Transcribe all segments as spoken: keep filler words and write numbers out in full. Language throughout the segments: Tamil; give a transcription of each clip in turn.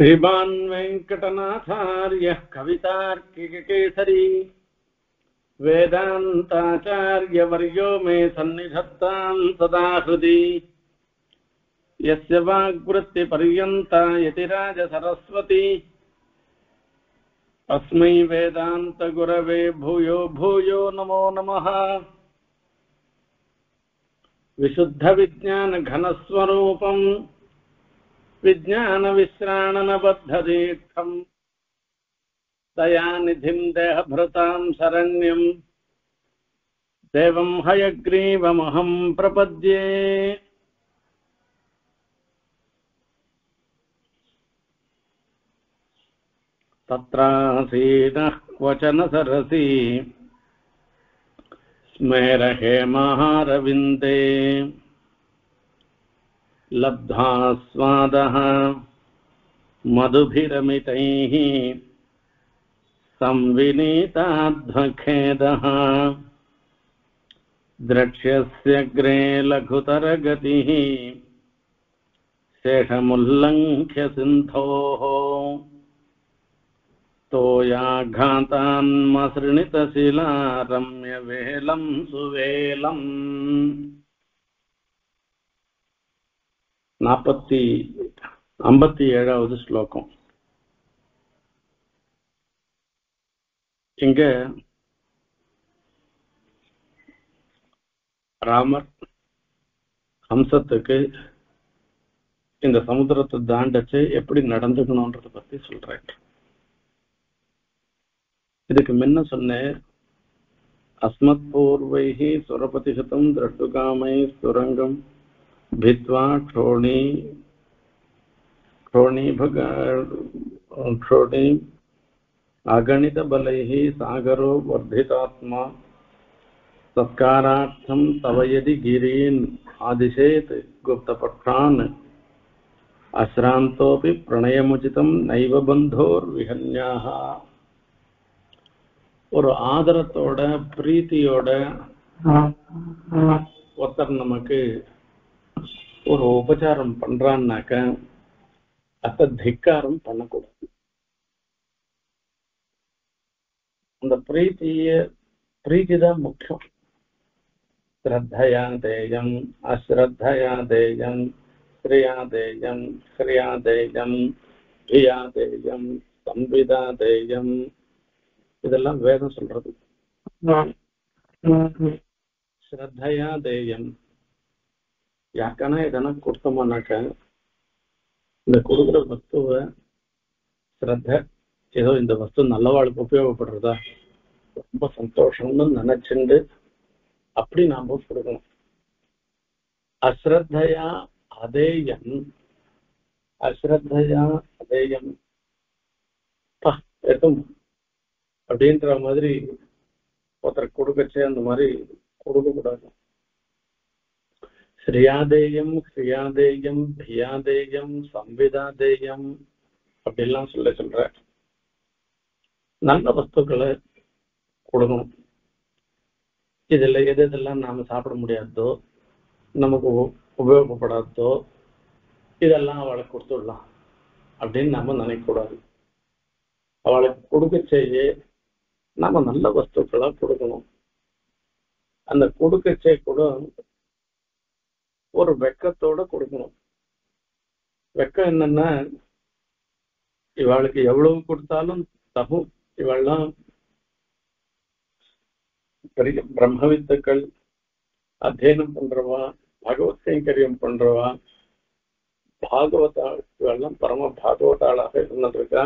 श्रीमान् वेङ्कटनाथार्यः कवितार्किककेसरी वेदान्ताचार्यवर्यो मे सन्निधत्तां सदा हृदि यस्य वाग्वृत्तिपर्यन्ता यतिराजसरस्वती अस्मै वेदान्तगुरवे भूयो भूयो नमो नमः। विशुद्धविज्ञानघनस्वरूपम् विज्ञान विश्राणनबद्धदीर्थम् दयानिधिं देहभृतां शरण्यं देवं हयग्रीवमहं प्रपद्ये। तत्रासीनः क्वचन सरसी स्मेरहे महारविन्दे लब्धा स्वादः मधुभिरमितैः संविनीताध्वखेदः द्रक्ष्यस्यग्रे लघुतरगतिः शेषमुल्लङ्घ्य सिन्धोः तोयाघातान्मसृणितशिला रम्यवेलं सुवेलम्। नापत्ति अंबत्ति एड़ावदु श्लोकम। इंगे रामर हंसत्तुक्कु इंद समुद्रत्तु दांडच्चु एप्पडी नडंदुकणुम्ன்றதை பத்தி சொல்றாரு। இதுக்கு முன்ன சொன்னே अस्मत् पूर्वैः सुरपतिशतं द्रष्टुकामै सुरंगं भित्वा क्षोणी क्षोणी भग क्षोणी अगणित बलैः सागरो वर्धितात्मा सत्कारार्थं तव यदि गिरीन् आदिशेत् गुप्तपक्षान् अश्रान्तोऽपि प्रणयमुचितं नैव बन्धोर्विहन्याः। और आदरतोड प्रीतियोड उत्तर नमक्कु और उपचारम पन्नाक अत धिकारम पड़कू प्रीति मुख्यम श्रद्धया देयम अश्रद्धया देयम क्रिया देयम क्रिया देयम धिया देयम संविदा देयम इदल्ला वेदम सोल्रदु। श्रद्धया देयम याकाना इतना कुर्तमानाक वस्तु श्रद्धा एदो इंद वस्तु नल्लवाळुक्कु उपयोगपडुरदा रोम्ब संतोषमनु नेनैच्चिंडु अप्पडी नाम सोल्लुवोम। अश्रद्धया अदेयम् अश्रद्धया अदेयम् पा एदुम अप्पडिंद्र मादिरी ओतर कुडुकचे अंद मादिरी कुडुक कूडादु। श्रियादेयम क्रियादेयम भियादेयम संविदादेयम அப்படிலாம் சொல்ல சொல்ற। நல்ல வஸ்துக்களை கொடுக்கணும்। இதில் எது எதெல்லாம் நாம சாப்பிட முடியாதோ நமக்கு உபயோகப்படாதோ இதெல்லாம் அவளுக்கு கொடுத்துடலாம் அப்படின்னு நாம நினைக்கக்கூடாது। அவளுக்கு கொடுக்க செய்ய நாம நல்ல வஸ்துக்களை கொடுக்கணும்। அந்த கொடுக்க செய்ய கூட और वेक्कतोड़ कुड़कணும்। वेक्क என்னன்னா இவாளுக்கு எவ்வளவு கொடுத்தாலும் தகு இவாளலாம் பெரிய பிரம்மவித்துக்கள் அध्ययனம் பண்றவா பகவத் சைங்கரியம் பண்றவா பாகவதாள் இவாளலாம் பரம பாகவதாளாக இருந்திருக்கா।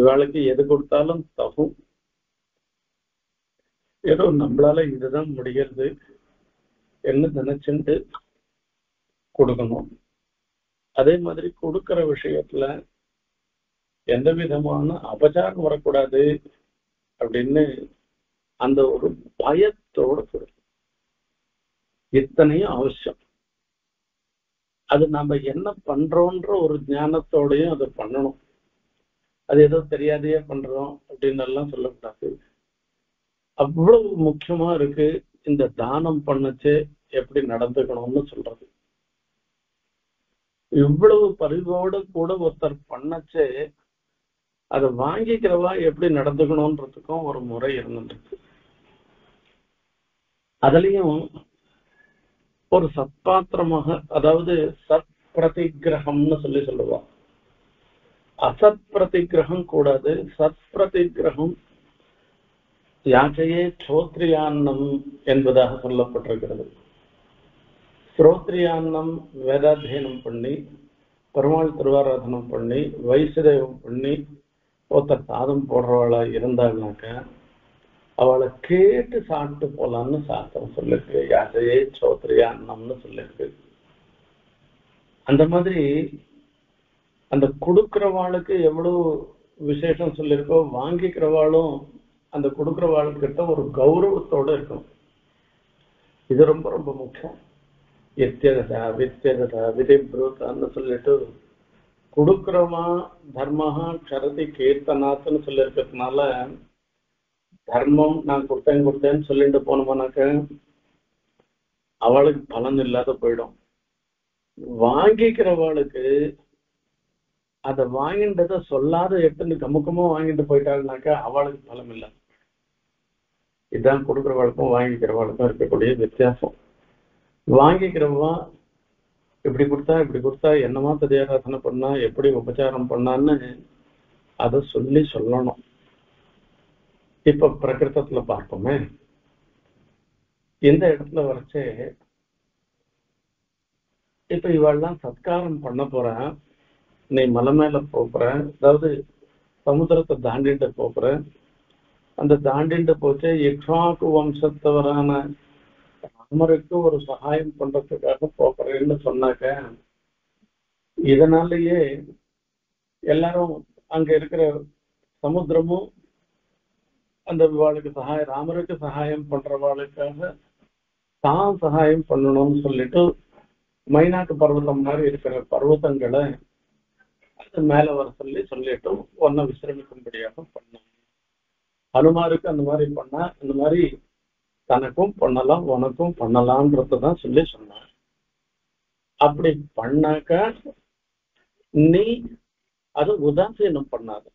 இவாளுக்கு எது கொடுத்தாலும் தகு ஏதோ நம்மளால இதுதான் முடிகிறது நினைச்சுட்டு கொடுக்கணும்। அதே மாதிரி கொடுக்கிற விஷயத்துல எந்த விதமான அபச்சாரம் வரக்கூடாது அப்படின்னு அந்த ஒரு பயத்தோட கொடுக்கணும்। இத்தனையும் அவசியம்। அது நாம என்ன பண்றோம்ன்ற ஒரு ஞானத்தோடையும் அதை பண்ணணும்। அது ஏதோ தெரியாதையே பண்றோம் அப்படின்னு எல்லாம் சொல்லக்கூடாது। அவ்வளவு முக்கியமா இருக்கு இந்த தானம் பண்ணச்சே எப்படி நடந்துக்கணும்னு சொல்றது। இவ்வளவு பரிவோடு கூட ஒருத்தர் பண்ணச்சே அதை வாங்கிக்கிறவா எப்படி நடந்துக்கணும்ன்றதுக்கும் ஒரு முறை இருந்துருக்கு. அதுலயும் ஒரு சத்பாத்திரமாக, அதாவது சத் பிரதிகிரகம்னு சொல்லி சொல்லுவான். அசத் பிரதிகிரகம் கூடாது, சத் பிரதிகிரகம் யாச்சையே ஸ்ரோத்ரியான்னம் என்பதாக சொல்லப்பட்டிருக்கிறது. ஸ்ரோத்ரியான்னம் வேதாத்தியனம் பண்ணி, பெருமாள் திருவாராதனம் பண்ணி, வைசுதேவம் பண்ணி ஒருத்தர் சாதம் போடுறவளா இருந்தாங்கனாக்க அவளை கேட்டு சாப்பிட்டு போலான்னு சாஸ்திரம் சொல்லிருக்கு. யாச்சையே ஸ்ரோத்ரியான்னம்னு சொல்லிருக்கு. அந்த மாதிரி அந்த கொடுக்கிறவாளுக்கு எவ்வளவு விசேஷம் சொல்லியிருக்கோ, வாங்கிக்கிறவாளும் அந்த கொடுக்குறவாள்கிட்ட ஒரு கௌரவத்தோட இருக்கணும். இது ரொம்ப ரொம்ப முக்கியம். எத்தியதா வித்தியதா விதிப்ரூத்தான்னு சொல்லிட்டு கொடுக்குறவா தர்மஹா கரதி கீர்த்தனாத்துன்னு சொல்லியிருக்கிறதுனால தர்மம் நான் கொடுத்தேன் கொடுத்தேன்னு சொல்லிட்டு போனோம்னாக்க அவளுக்கு பலன் இல்லாத போயிடும். வாங்கிக்கிறவாளுக்கு அதை வாங்கின்றத சொல்லாத எத்தனை கமுக்கமா வாங்கிட்டு போயிட்டாள்னாக்கா அவளுக்கு பலம் இல்லை. இதுதான் கொடுக்குறவாளுக்கும் வாங்கிக்கிறவாளுக்கும் இருக்கக்கூடிய வித்தியாசம். வாங்கிக்கிறவா இப்படி கொடுத்தா இப்படி கொடுத்தா என்னமா ததியாராதனை பண்ணா எப்படி உபச்சாரம் பண்ணான்னு அதை சொல்லி சொல்லணும். இப்ப பிரகிருதத்துல பார்ப்போமே, எந்த இடத்துல வரைச்சே இப்ப இவாள்லாம் சத்காரம் பண்ண போற, நீ மலை மேல போற, அதாவது சமுதிரத்தை தாண்டிட்டு போற, அந்த தாண்டிட்டு போச்சு இக்ஷாக்கு வம்சத்தவரான ராமருக்கு ஒரு சகாயம் பண்றதுக்காக போறேன்னு சொன்னாக்க இதனாலேயே எல்லாரும் அங்க இருக்கிற சமுத்திரமும் அந்த வாளுக்கு சகாயம், ராமருக்கு சகாயம் பண்றவாளுக்காக தான் சகாயம் பண்ணணும்னு சொல்லிட்டு மைனாட்டு பர்வதம் மாதிரி இருக்கிற பர்வதங்களை அது மேல வர சொல்லி சொல்லிட்டும் ஒன்னும் விசிரமிக்கும்படியாக பண்ணாங்க. அனுமாருக்கு அந்த மாதிரி பண்ணா இந்த மாதிரி தனக்கும் பண்ணலாம் உனக்கும் பண்ணலாம்ன்றதான் சொல்லி சொன்னார். அப்படி பண்ணாக்க நீ அது உதாசீனம் பண்ணாது,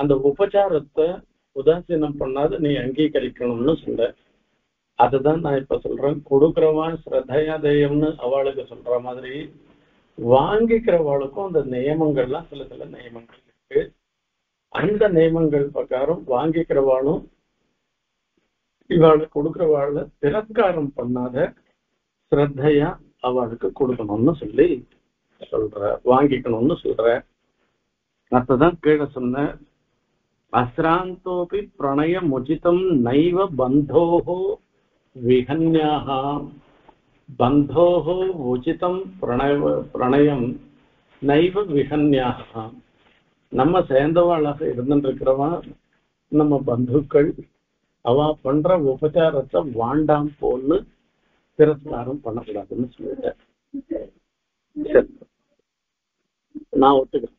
அந்த உபச்சாரத்தை உதாசீனம் பண்ணாது, நீ அங்கீகரிக்கணும்னு சொல்ற. அதுதான் நான் இப்ப சொல்றேன். கொடுக்குறவன் ஸ்ரத்தையாதேயம்னு அவளுக்கு சொல்ற மாதிரி வாங்கிக்கிறவாளுக்கும் அந்த நியமங்கள்லாம் சில சில நியமங்கள் இருக்கு. அந்த நியமங்கள் பிரகாரம் வாங்கிக்கிறவாளும் இவாளு கொடுக்குறவாள திரஸ்காரம் பண்ணாத ஸ்ரத்தையா அவளுக்கு கொடுக்கணும்னு சொல்லி சொல்ற, வாங்கிக்கணும்னு சொல்ற. அதான் கீழே சொன்ன அஸ்ராந்தோபி பிரணய முஜிதம் நைவ பந்தோஹோ விஹன்யாஹா பந்தோஹோ உச்சிதம் பிரணய பிரணயம் நைவ விஹன்யாக. நம்ம சேர்ந்தவாளாக இருந்துட்டு இருக்கிறவா நம்ம பந்துக்கள், அவ பண்ற உபச்சாரத்தை வாண்டாம் போன்னு திரஸ்காரம் பண்ணக்கூடாதுன்னு சொல்லிட்டேன். நான் ஒத்துக்கிறேன்.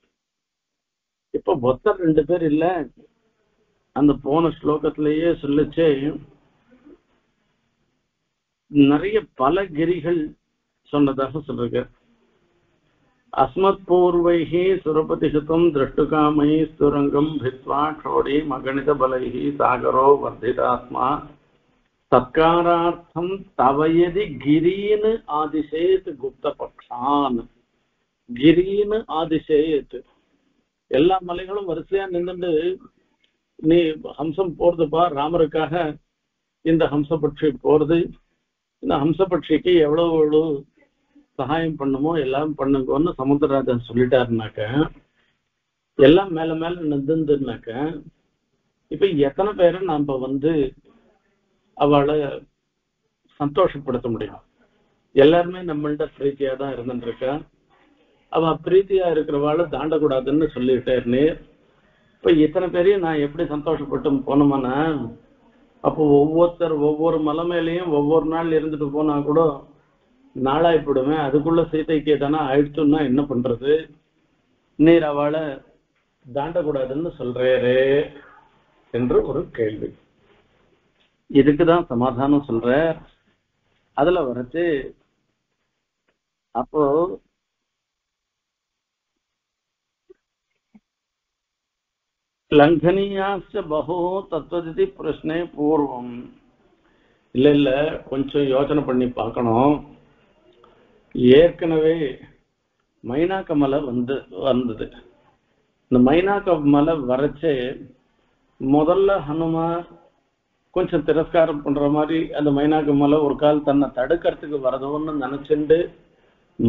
இப்ப ஒத்தர் ரெண்டு பேர் இல்ல, அந்த போன ஸ்லோகத்திலேயே சொல்லிச்சு நிறைய பல கிரிகள் சொன்னதாக சொல்லிருக்க. அஸ்மத் பூர்வைஹி சுரபதிஹிதம் திருஷ்டுகாமை சுரங்கம் பித்வா க்ஷோடி மகணித பலைஹி சாகரோ வர்திதாத்மா சத்காரார்த்தம் தவயதி கிரீன் ஆதிசேத் குப்த பக்ஷான். கிரீன் ஆதிசேத், எல்லா மலைகளும் வரிசையா நின்றுண்டு நீ ஹம்சம் போறதுப்பா, ராமருக்காக இந்த ஹம்சபட்சி போறது, இந்த ஹம்சபட்சிக்கு எவ்வளவு எவ்வளவு சகாயம் பண்ணுமோ எல்லாம் பண்ணுங்கன்னு சமுத்திரராஜன் சொல்லிட்டாருனாக்க, எல்லாம் மேல மேல நின்றுனாக்க இப்ப எத்தனை பேரை நாம வந்து அவளை சந்தோஷப்படுத்த முடியும்? எல்லாருமே நம்மள்கிட்ட பிரீத்தியா தான் இருந்துருக்கா. அவ பிரீத்தியா இருக்கிறவாளை தாண்டக்கூடாதுன்னு சொல்லிட்டாருன்னு இப்ப இத்தனை பேரையும் நான் எப்படி சந்தோஷப்பட்டு போனோமானா, அப்போ ஒவ்வொருத்தர் ஒவ்வொரு மலை மேலையும் ஒவ்வொரு நாள் இருந்துட்டு போனா கூட நாளாய்ப்பிடுவேன். அதுக்குள்ள சீதைக்கு எதனா ஆயிடுச்சுன்னா என்ன பண்றது? நீர் அவளை தாண்டக்கூடாதுன்னு சொல்றே என்று ஒரு கேள்வி. இதுக்குதான் சமாதானம் சொல்ற. அதுல வரைச்சு அப்போ लंघनीयाश्च बहवो तत्त्वदिति प्रश्ने पूर्वम् इल्ल इल्ल कोंचम योचने पन्नी पार्कणुम ஏற்கனவே மைனாக மலை வந்து வந்தது இந்த மைனாக மலை வரச்சே முதல்ல ஹனுமார் கொஞ்சம் திரஸ்காரம் பண்ற மாதிரி அந்த மைனாக மலை ஒரு கால் தன்னை தடுக்கிறதுக்கு வரதுன்னு நினைச்சிண்டு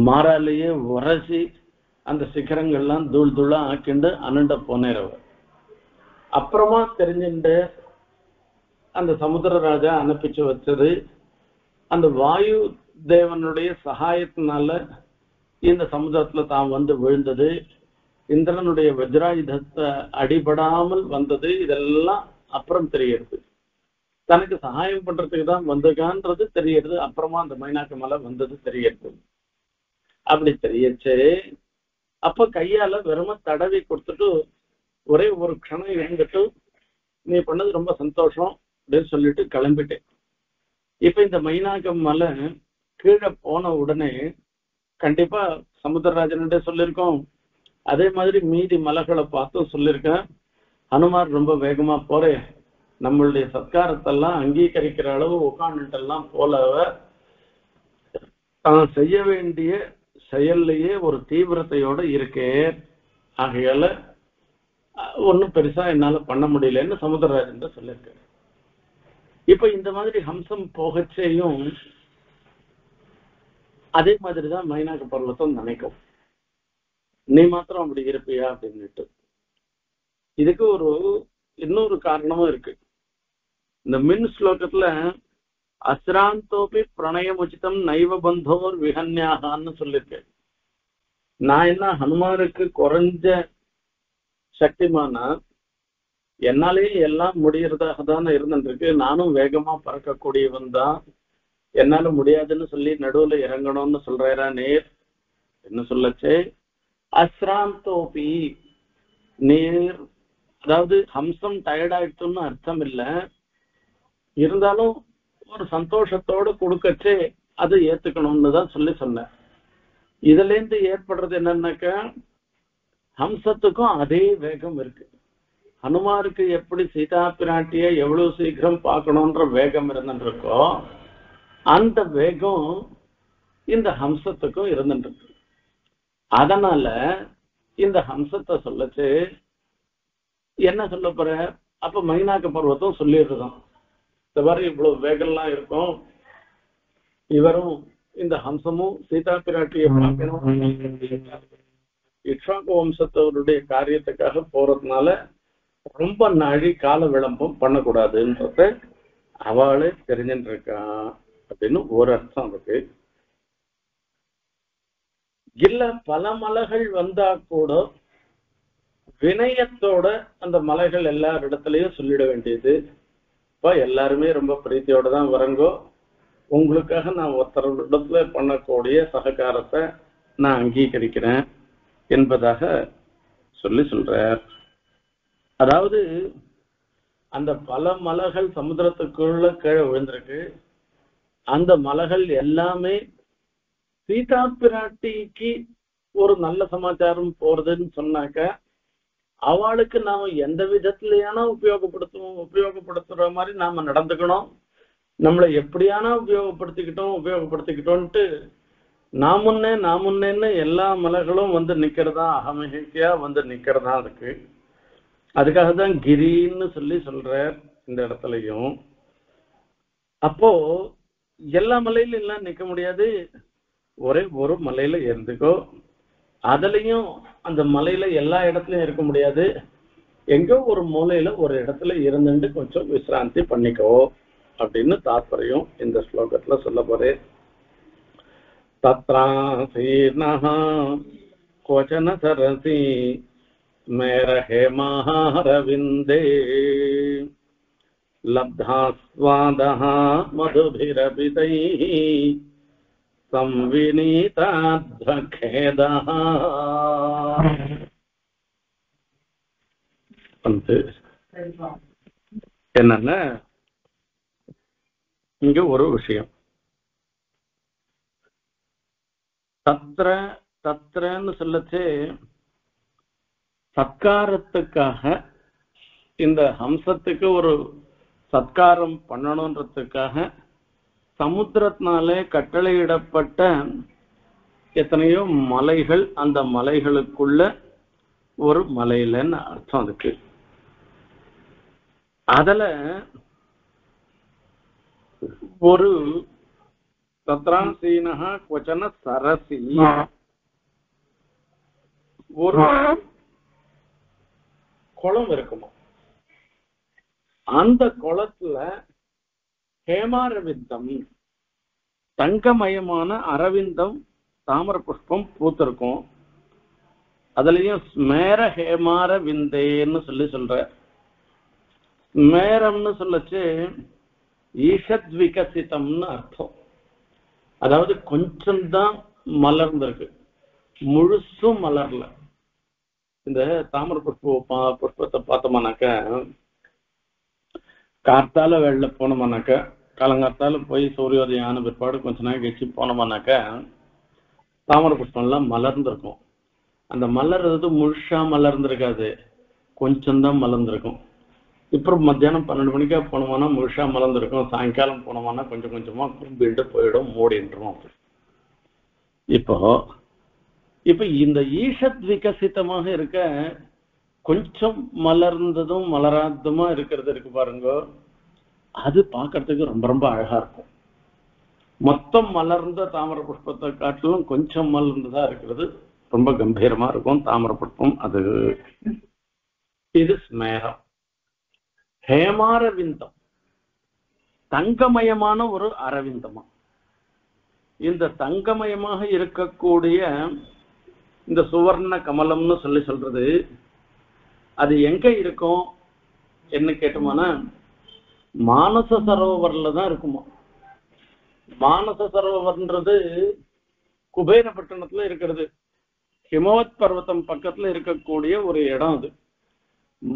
மாறாலேயே உரசி அந்த சிகரங்கள்லாம் தூள் தூளா ஆக்கிண்டு அனண்ட போனேரவ அப்புறமா தெரிஞ்சுண்டு அந்த சமுத்திரராஜா அனுப்பிச்சு வச்சது அந்த வாயு தேவனுடைய சகாயத்தினால இந்த சமுதிரத்துல தான் வந்து விழுந்தது இந்திரனுடைய வஜ்ராயுதத்தை அடிபடாமல் வந்தது இதெல்லாம் அப்புறம் தெரியுது தனக்கு சகாயம் பண்றதுக்கு தான் வந்ததுன்றது தெரியுது அப்புறமா அந்த மைனாக்கு மலை வந்தது தெரியுது அப்படி தெரியுச்சு அப்ப கையால வெறும தடவி கொடுத்துட்டு ஒரே ஒரு க்ஷணம் இருந்துட்டு நீ பண்ணது ரொம்ப சந்தோஷம் அப்படின்னு சொல்லிட்டு கிளம்பிட்டேன் இப்ப இந்த மைனாக்கு மலை கீழே போன உடனே கண்டிப்பா சமுத்திரராஜன்கிட்ட சொல்லியிருக்கோம் அதே மாதிரி மீதி மலைகளை பார்த்தும் சொல்லியிருக்கேன் ஹனுமார் ரொம்ப வேகமா போறே நம்மளுடைய சத்காரத்தெல்லாம் அங்கீகரிக்கிற அளவு உட்காந்துட்டெல்லாம் போலவ தான் செய்ய வேண்டிய செயல்லையே ஒரு தீவிரத்தையோட இருக்கே ஆகையால ஒன்றும் பெருசா என்னால பண்ண முடியலன்னு சமுத்திரராஜன்கிட்ட சொல்லியிருக்கேன் இப்ப இந்த மாதிரி ஹம்சம் போகச்சேயும் அதே மாதிரிதான் மைனாக பர்வத்தம் நினைக்கும் நீ மாத்திரம் அப்படி இருப்பியா அப்படின்னுட்டு இதுக்கு ஒரு இன்னொரு காரணமும் இருக்கு இந்த மின் ஸ்லோகத்துல அஸ்ராந்தோபி பிரணயம் உச்சிதம் நைவ பந்தோர் விஹன்யாகான்னு சொல்லியிருக்கேன் நான் என்ன ஹனுமானுக்கு குறைஞ்ச சக்திமானா என்னாலேயே எல்லாம் முடியறதாக தானே இருந்துருக்கு நானும் வேகமா பறக்கக்கூடியவன் தான் என்னால முடியாதுன்னு சொல்லி நடுவுல இறங்கணும்னு சொல்றா நேர் என்ன சொல்லச்சே அஸ்ராந்தோபி நேர் அதாவது ஹம்சம் டயர்ட் ஆயிடுச்சுன்னு அர்த்தம் இல்லை இருந்தாலும் ஒரு சந்தோஷத்தோடு கொடுக்கச்சே அதை ஏத்துக்கணும்னு தான் சொல்லி சொன்னேன் இதுல இருந்து ஏற்படுறது என்னன்னாக்கா ஹம்சத்துக்கும் அதே வேகம் இருக்கு ஹனுமாருக்கு எப்படி சீதா பிராட்டிய எவ்வளவு சீக்கிரம் பார்க்கணும்ன்ற வேகம் இருந்துருக்கோ அந்த வேகம் இந்த ஹம்சத்துக்கும் இருந்துருக்கு அதனால இந்த ஹம்சத்தை சொல்லச்சு என்ன சொல்ல போற அப்ப மைனாக பர்வத்தம் சொல்லிடுறோம் இந்த மாதிரி இவ்வளவு வேகம்லாம் இருக்கும் இவரும் இந்த ஹம்சமும் சீதா பிராட்டியை பார்க்கணும் இக்ஷாகு வம்சத்தவருடைய காரியத்துக்காக போறதுனால ரொம்ப நாழி கால விளம்பம் பண்ணக்கூடாதுன்றத அவளே தெரிஞ்சுட்டு இருக்கா அப்படின்னு ஒரு அர்த்தம் இருக்கு இல்ல பல மலைகள் வந்தா கூட வினயத்தோட அந்த மலைகள் எல்லா இடத்துலயும் சொல்லிட வேண்டியது இப்ப எல்லாருமே ரொம்ப பிரீத்தியோட தான் வரங்கோ உங்களுக்காக நான் ஒருத்தர் இடத்துல பண்ணக்கூடிய சககாரத்தை நான் அங்கீகரிக்கிறேன் என்பதாக சொல்லி சொல்றார் அதாவது அந்த பல மலைகள் சமுதிரத்துக்குள்ள கீழே விழுந்திருக்கு அந்த மலைகள் எல்லாமே சீதா பிராட்டிக்கு ஒரு நல்ல சமாச்சாரம் போறதுன்னு சொன்னாக்க அவளுக்கு நாம எந்த விதத்திலேயான உபயோகப்படுத்துவோம் உபயோகப்படுத்துற மாதிரி நாம நடந்துக்கணும் நம்மளை எப்படியான உபயோகப்படுத்திக்கிட்டோம் உபயோகப்படுத்திக்கிட்டோம்ட்டு நாமுன்னே நாமுன்னேன்னு எல்லா மலைகளும் வந்து நிக்கிறதா அகமிகைக்கையா வந்து நிக்கிறதா இருக்கு அதுக்காக தான் கிரின்னு சொல்லி சொல்ற இந்த இடத்துலயும் அப்போ எல்லா மலையிலும் எல்லாம் நிக்க முடியாது ஒரே ஒரு மலையில இருந்துக்கோ அதுலயும் அந்த மலையில எல்லா இடத்துலயும் இருக்க முடியாது எங்கோ ஒரு மூலையில ஒரு இடத்துல இருந்துட்டு கொஞ்சம் விசிராந்தி பண்ணிக்கோ அப்படின்னு தாற்பயம் இந்த ஸ்லோகத்துல சொல்ல போறே தத்ராசீர்ணஹ கோசன சரசி மேரஹே மஹாரவிந்தே लब्धास्वादः मधुभिरपितैः संविनीताद्वखेदः என்னன்னா இங்க ஒரு விஷயம் தத்ர தத்ரன்னு சொல்லச்சே சத்காரத்துக்காக இந்த ஹம்சத்துக்கு ஒரு சத்காரம் பண்ணணும்ன்றதுக்காக சமுத்திரத்தினாலே கட்டளையிடப்பட்ட எத்தனையோ மலைகள், அந்த மலைகளுக்குள்ள ஒரு மலையிலன்னு அர்த்தம் அதுக்கு. அதுல ஒரு சத்ரான் சீனஹா கொச்சன சரசி, ஒரு குளம் இருக்குமா, அந்த குளத்துல ஹேமாரவிந்தம் தங்கமயமான அரவிந்தம் தாமர புஷ்பம் பூத்திருக்கும். அதுலயும் ஸ்மேர ஹேமாரவிந்தேன்னு சொல்லி சொல்ற. ஸ்மேரம்னு சொல்லச்சு ஈஷத் விகசிதம்னு அர்த்தம். அதாவது கொஞ்சம்தான் மலர்ந்திருக்கு, முழுசும் மலர்ல. இந்த தாமர புஷ்ப புஷ்பத்தை பார்த்தோம்னாக்க, கார்த்தால வெளில போனோம்னாக்க, காலங்கார்த்தால போய் சூரியோதயம் ஆன பிற்பாடு கொஞ்ச நாள் கழிச்சு போனோம்னாக்க தாமர புஷ்பம் எல்லாம் மலர்ந்திருக்கும். அந்த மலர்றது முழுசா மலர்ந்திருக்காது, கொஞ்சம்தான் மலர்ந்திருக்கும். இப்போ மத்தியானம் பன்னெண்டு மணிக்கா போனோம்னா முழுசா மலர்ந்திருக்கும், சாயங்காலம் போனோம்னா கொஞ்சம் கொஞ்சமா கும்பிட்டு போயிடும், மூடின்றோம். அப்படி இப்போ இப்ப இந்த ஈஷத் விகசிதமாக இருக்க கொஞ்சம் மலர்ந்ததும் மலராததுமா இருக்கிறது இருக்கு பாருங்க, அது பார்க்கறதுக்கு ரொம்ப ரொம்ப அழகா இருக்கும். மொத்தம் மலர்ந்த தாமர புஷ்பத்தை காட்டிலும் கொஞ்சம் மலர்ந்ததா இருக்கிறது ரொம்ப கம்பீரமா இருக்கும் தாமர புஷ்பம். அது இது ஸ்மேரம். ஹேமாரவிந்தம் தங்கமயமான ஒரு அரவிந்தமா, இந்த தங்கமயமாக இருக்கக்கூடிய இந்த சுவர்ண கமலம்னு சொல்லி சொல்றது அது எங்க இருக்கும் என்ன கேட்டோம்னா, மானச சரோவரில் தான் இருக்குமா. மானச சரோவர்ன்றது குபேரப்பட்டினத்துல இருக்கிறது, ஹிமவத் பர்வதம் பக்கத்துல இருக்கக்கூடிய ஒரு இடம். அது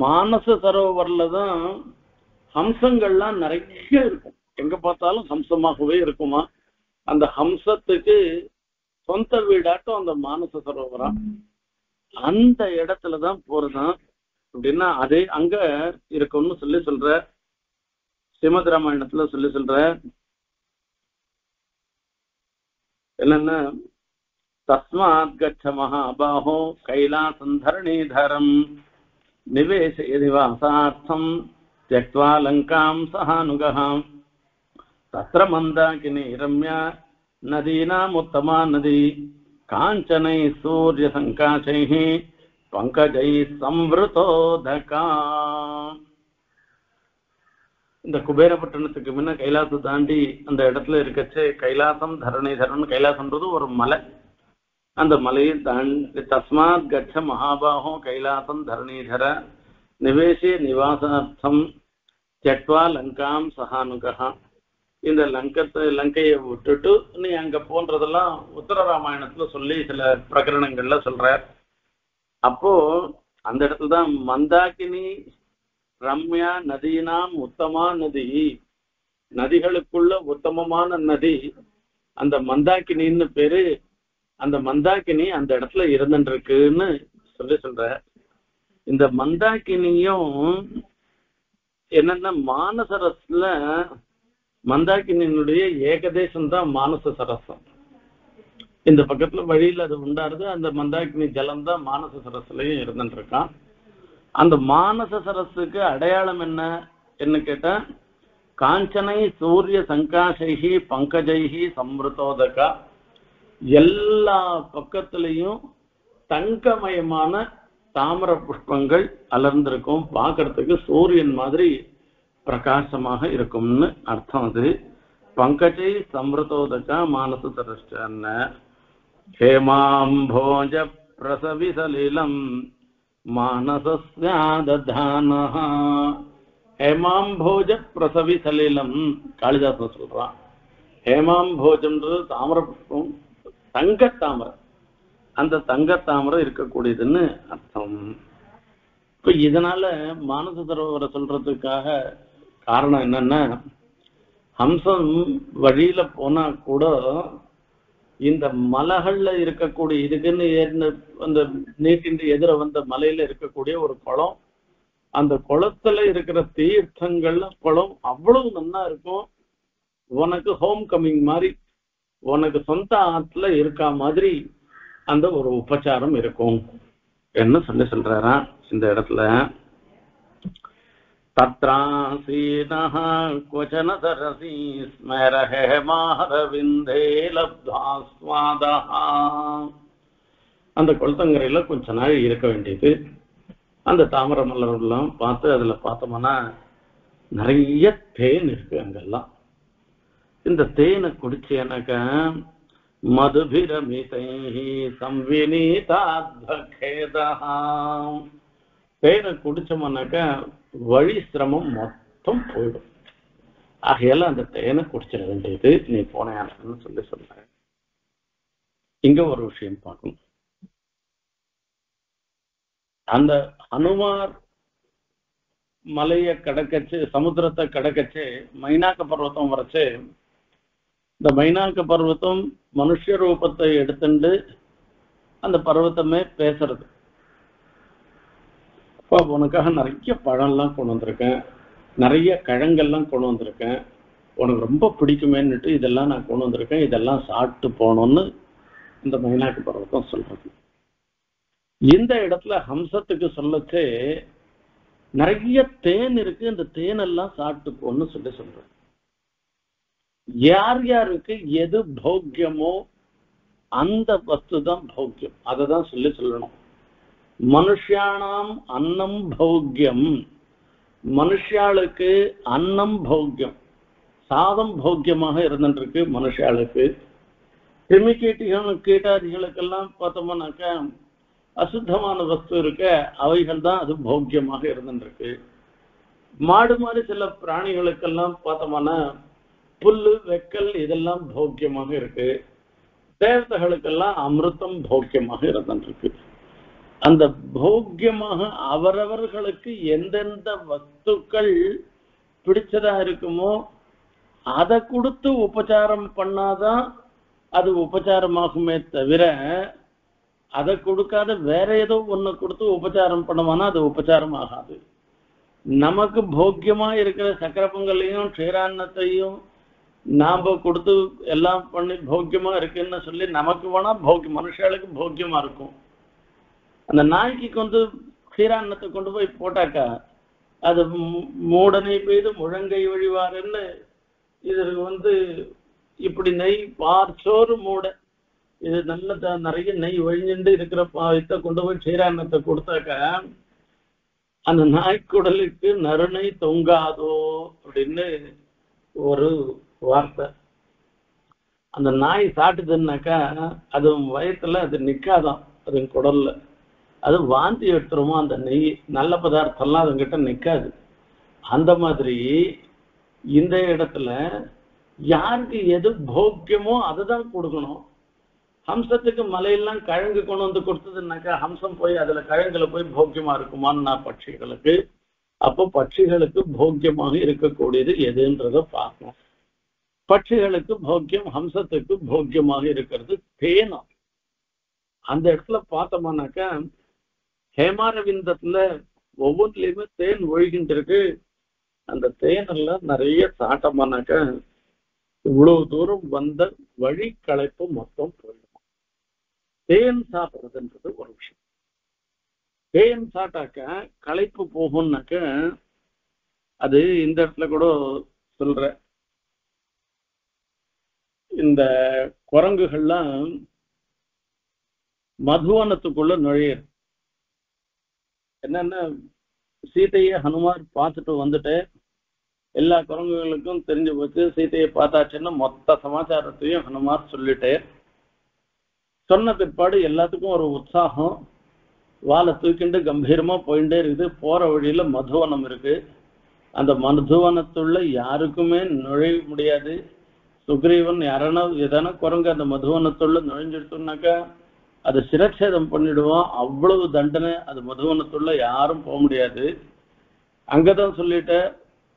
மானச சரோவரில் தான் ஹம்சங்கள்லாம் நிறைய இருக்கும், எங்க பார்த்தாலும் ஹம்சமாகவே இருக்குமா. அந்த ஹம்சத்துக்கு சொந்த வீடாட்டும் அந்த மானச சரோவரா, அந்த இடத்துலதான் போறதான் அப்படின்னா அதே அங்க இருக்கும்னு சொல்லி சொல்ற. ஸ்ரீமத் ராமாயணத்துல சொல்லி சொல்ற என்னன்னா, தஸ்மாத் கச்ச மகாபாஹோ கைலாசந்தரணீதரம் நிவேசய நிவாசார்த்தம் த்யக்த்வா லங்காம் சஹானுகஹாம் தத்ர மந்தாகினி ரம்யா நதீனாம் உத்தமா நதி காஞ்சனை சூரிய சங்காசைஹி பங்கஜை சம்ருதோதகா. இந்த குபேரப்பட்டினத்துக்கு முன்ன கைலாச தாண்டி அந்த இடத்துல இருக்கச்சு கைலாசம் தரணிதரன், கைலாசம்ன்றது ஒரு மலை, அந்த மலையை தாண்டி தஸ்மாத் கச்ச மகாபாஹோ கைலாசம் தரணிதர நிவேசே நிவாசார்த்தம் த்யக்த்வா லங்காம் சஹானுகஹா. இந்த லங்கத்தை லங்கையை விட்டுட்டு நீ அங்க போன்றதெல்லாம் உத்தர ராமாயணத்துல சொல்லி சில பிரகரணங்கள்ல சொல்ற. அப்போ அந்த இடத்துலதான் மந்தாகினி ரம்யா நதியினாம் உத்தமா நதி, நதிகளுக்குள்ள உத்தமமான நதி அந்த மந்தாகினின்னு பேரு. அந்த மந்தாகினி அந்த இடத்துல இருந்துருக்குன்னு சொல்லி சொல்ற. இந்த மந்தாகினியும் என்னன்னா மானசரஸ்ல, மந்தாகினியினுடைய ஏகதேசம்தான் மானச சரசம். இந்த பக்கத்துல வழியில் அது உண்டாருது, அந்த மந்தாகினி ஜலம்தான் மானச சரஸ்லையும் இருந்துட்டு இருக்கான். அந்த மானச சரஸுக்கு அடையாளம் என்ன என்ன கேட்டா, காஞ்சனை சூரிய சங்காசைஹி பங்கஜைஹி சம்ருதோதகா, எல்லா பக்கத்திலையும் தங்கமயமான தாமர புஷ்பங்கள் அலர்ந்திருக்கும், பார்க்கறதுக்கு சூரியன் மாதிரி பிரகாசமாக இருக்கும்னு அர்த்தம். அது பங்கஜை சம்ருதோதகா மானச சரஸ்ன ஹேமாம்போஜ பிரசவிசலிலம் மானசானஹ. ஹேமாம்போஜ பிரசவிசலிலம் காளிதாசன் சொல்றான். ஹேமாம்போஜம்ன்றது தாமர புஷ்பம், தங்க தாமரை, அந்த தங்க தாமரை இருக்கக்கூடியதுன்னு அர்த்தம். இப்ப இதனால மானச சரோவரை சொல்றதுக்காக காரணம் என்னன்னா, ஹம்சம் வழியில போனா கூட இந்த மலைகள்ல இருக்கக்கூடிய இதுக்குன்னு அந்த நீட்டின் எதிர வந்த மலையில இருக்கக்கூடிய ஒரு குளம், அந்த குளத்துல இருக்கிற தீர்த்தங்கள்ல குளம் அவ்வளவு நல்லா இருக்கும். உனக்கு ஹோம் கமிங் மாதிரி உனக்கு சொந்த ஆத்துல இருக்கா மாதிரி அந்த ஒரு உபச்சாரம் இருக்கும் என்ன சொல்லி சொல்றாரா இந்த இடத்துல. तत्रासीन क्वचन सरसी स्मरह मारविंदे लब्धास्वाद अंत कुलतंगरेला कुछ ना इरुक्क वेंडियदु अंत तामरा मलरल्लाम पार्त्तु अदुला पार्थोमना नरिय तेन इरुक्कु अंगल्ला इंद तेन कुडिचेनाका मधुभिरमितैहि संविनीताद्भखेदः तेन कुडिचोमनाका வழி சிரமம் மொத்தம் போயிடும். ஆகையால அந்த தேனை குடிச்சிட வேண்டியது நீ போனையானு சொல்லி சொல்ற. இங்க ஒரு விஷயம் பார்க்கணும். அந்த ஹனுமார் மலைய கடக்கச்சு சமுத்திரத்தை கடக்கச்சு மைனாக்க பர்வத்தம் வரச்சு. இந்த மைனாக்க பர்வத்தம் மனுஷ ரூபத்தை எடுத்துண்டு அந்த பர்வத்தமே பேசுறது. அப்போ உனக்காக நிறைய பழம்லாம் கொண்டு வந்திருக்கேன், நிறைய கிழங்கெல்லாம் கொண்டு வந்திருக்கேன், உனக்கு ரொம்ப பிடிக்குமேன்னுட்டு இதெல்லாம் நான் கொண்டு வந்திருக்கேன், இதெல்லாம் சாப்பிட்டு போகணும்னு இந்த மைனாக்கு பருவத்தம் சொல்றது. இந்த இடத்துல ஹம்சத்துக்கு சொல்லச்சே நிறைய தேன் இருக்கு, இந்த தேனெல்லாம் சாப்பிட்டு போன்னு சொல்லி சொல்றேன். யார் யாருக்கு எது போக்கியமோ அந்த வஸ்து தான் போக்கியம், அதை தான் சொல்லி சொல்லணும். மனுஷியானாம் அன்னம் போக்யம், மனுஷியாளுக்கு அன்னம் போக்யம், சாதம் போக்கியமாக இருந்துருக்கு மனுஷியாளுக்கு. கிருமி கீட்டிகள் கீட்டாதிகளுக்கெல்லாம் பார்த்தோம்னாக்க அசுத்தமான வஸ்து இருக்க அவைகள் தான் அது போக்கியமாக இருந்துருக்கு. மாடு மாதிரி சில பிராணிகளுக்கெல்லாம் பார்த்தோம்னா புல்லு வெக்கல் இதெல்லாம் போக்கியமாக இருக்கு. தேவதைகளுக்கெல்லாம் அமிர்தம் போக்கியமாக இருந்துருக்கு. அந்த போக்கியமாக அவரவர்களுக்கு எந்தெந்த வஸ்துக்கள் பிடிச்சதா இருக்குமோ அதை கொடுத்து உபச்சாரம் பண்ணாதான் அது உபச்சாரமாகுமே தவிர, அதை கொடுக்காத வேற ஏதோ ஒன்று கொடுத்து உபச்சாரம் பண்ணுவானா அது உபச்சாரம் ஆகாது. நமக்கு போக்கியமா இருக்கிற சக்கரை பொங்கலையும் க்ஷீரான்னத்தையும் நாம் கொடுத்து எல்லாம் பண்ணி போக்கியமா இருக்குன்னு சொல்லி நமக்கு வேணா போக்கியம் மனுஷாளுக்கு போக்கியமா இருக்கும். அந்த நாய்க்கு வந்து க்ஷீரான்னத்தை கொண்டு போய் போட்டாக்கா அது மூடனை பெய்து முழங்கை வழிவாருன்னு இதற்கு வந்து இப்படி நெய் பார்ச்சோறு மூட இது நல்ல நிறைய நெய் வழிஞ்சுண்டு இருக்கிற இதை கொண்டு போய் க்ஷீரான்னத்தை கொடுத்தாக்கா அந்த நாய்க்குடலுக்கு நறுநெய் தொங்காதோ அப்படின்னு ஒரு வார்த்தை. அந்த நாய் சாட்டுதுன்னாக்கா அது வயத்துல அது நிற்காதான், அது குடல்ல அது வாந்தி எடுத்துருமோ, அந்த நெய் நல்ல பதார்த்தம்லாம் அதுங்கிட்ட நிற்காது. அந்த மாதிரி இந்த இடத்துல யாருக்கு எது போக்கியமோ அதை தான் கொடுக்கணும். ஹம்சத்துக்கு மலையெல்லாம் கிழங்கு கொண்டு வந்து கொடுத்ததுனாக்கா ஹம்சம் போய் அதுல கிழங்குல போய் போக்கியமா இருக்குமான்னு நான் பட்சிகளுக்கு, அப்போ பட்சிகளுக்கு போக்கியமாக இருக்கக்கூடியது எதுன்றத பார்க்கணும். பட்சிகளுக்கு போக்கியம் ஹம்சத்துக்கு போக்கியமாக இருக்கிறது தேனா. அந்த இடத்துல பார்த்தோம்னாக்கா ஹேமாரவிந்தத்துல ஒவ்வொன்றுலயுமே தேன் ஒழுகிட்டு இருக்கு. அந்த தேனெல்லாம் நிறைய சாட்டமானாக்கா இவ்வளவு தூரம் வந்த வழி களைப்பு மொத்தம் போயிடுமா. தேன் சாப்பிட்றதுன்றது ஒரு விஷயம். தேன் சாட்டாக்கா களைப்பு போகும்னாக்க அது இந்த இடத்துல கூட சொல்ற. இந்த குரங்குகள்லாம் மதுவனத்துக்குள்ள நுழையிறது என்னன்னா, சீதையை ஹனுமார் பார்த்துட்டு வந்துட்டு எல்லா குரங்குகளுக்கும் தெரிஞ்சு போச்சு சீதையை பார்த்தாச்சுன்னு மொத்த சமாச்சாரத்தையும் ஹனுமார் சொல்லிட்டு சொன்ன பிற்பாடு எல்லாத்துக்கும் ஒரு உற்சாகம். வாழை தூக்கிண்டு கம்பீரமா போயிட்டே இருக்குது. போற வழியில மதுவனம் இருக்கு. அந்த மதுவனத்துள்ள யாருக்குமே நுழைய முடியாது. சுக்ரீவன் யாரான எதான குரங்கு அந்த மதுவனத்துள்ள நுழைஞ்சிடுச்சுன்னாக்கா அதை சிரச்சேதம் பண்ணிடுவோம். அவ்வளவு தண்டனை. அது மதுவனத்துள்ள யாரும் போக முடியாது. அங்கதான் சொல்லிட்ட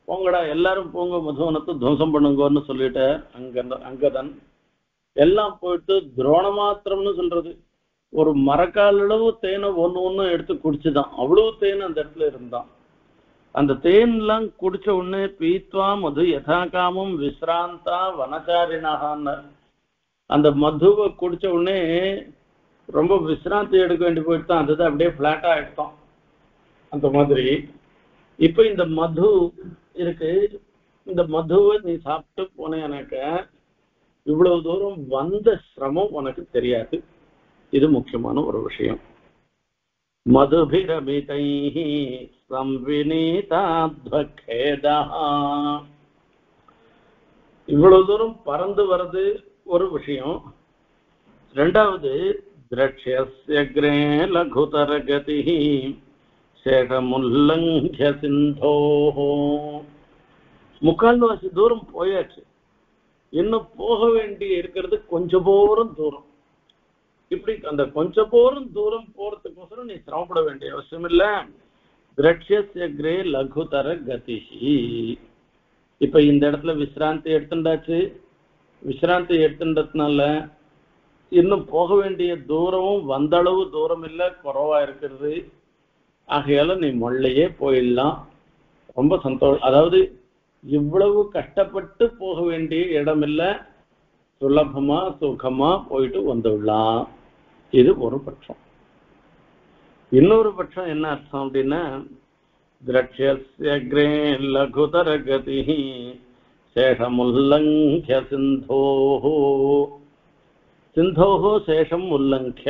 போங்கடா எல்லாரும் போங்க மதுவனத்தை துவம்சம் பண்ணுங்கன்னு சொல்லிட்ட அங்க அங்கதான் எல்லாம் போயிட்டு துரோண மாத்திரம்னு சொல்றது ஒரு மரக்கால் அளவு தேனை ஒன்று ஒன்று எடுத்து குடிச்சுதான் அவ்வளவு தேன் அந்த இடத்துல இருந்தான். அந்த தேன்லாம் குடிச்ச உடனே பீத்வா மது யதா காமம் விஸ்ராந்தா வனச்சாரிணான்னு அந்த மதுவை குடிச்ச உடனே ரொம்ப விஸ்ராந்தி எடுக்க வேண்டி போயிட்டு தான் அதுதான் அப்படியே பிளாட்டா ஆயிட்டோம். அந்த மாதிரி இப்ப இந்த மது இருக்கு, இந்த மதுவை நீ சாப்பிட்டு போனேனாக்க இவ்வளவு தூரம் வந்த சிரமம் உனக்கு தெரியாது. இது முக்கியமான ஒரு விஷயம். मधुभिरमितै संविनीताद्वखेदः इव्वलो दूरम परंदु वरदु ओरु विषयम. रेंडावदु द्रक्ष्यस्य अग्रे लघुतरगतिः शेषमुल्लङ्घ्य सिन्धोः मुकाल्वासि दूरम पोयाच्चु. इन्नुम पोग वेंडी इरुक्किरदु கொஞ்சம் போரும் தூரம். இப்படி அந்த கொஞ்ச போரும் தூரம் போறதுக்கோசரம் நீ சிரமப்பட வேண்டிய அவசியம் இல்ல. திரட்சிய கிரே லகுதர கதி. இப்ப இந்த இடத்துல விசிராந்தி எடுத்துட்டாச்சு. விசிராந்தி எடுத்துட்டதுனால இன்னும் போக வேண்டிய தூரமும் வந்தளவு தூரம் இல்ல, குறவா இருக்கிறது. ஆகையால நீ மொல்லையே போயிடலாம். ரொம்ப சந்தோஷம். அதாவது இவ்வளவு கஷ்டப்பட்டு போக வேண்டிய இடம் இல்ல, சுலபமா சுகமா போயிட்டு வந்துடலாம். இது ஒரு பட்சம். இன்னொரு பட்சம் என்ன அர்த்தம் அப்படின்னா, திரட்சிய அக்ரே லகுதர கதி சேஷம் உல்லங்கிய சிந்தோஹோ. சிந்தோஹோ சேஷம் உல்லங்கிய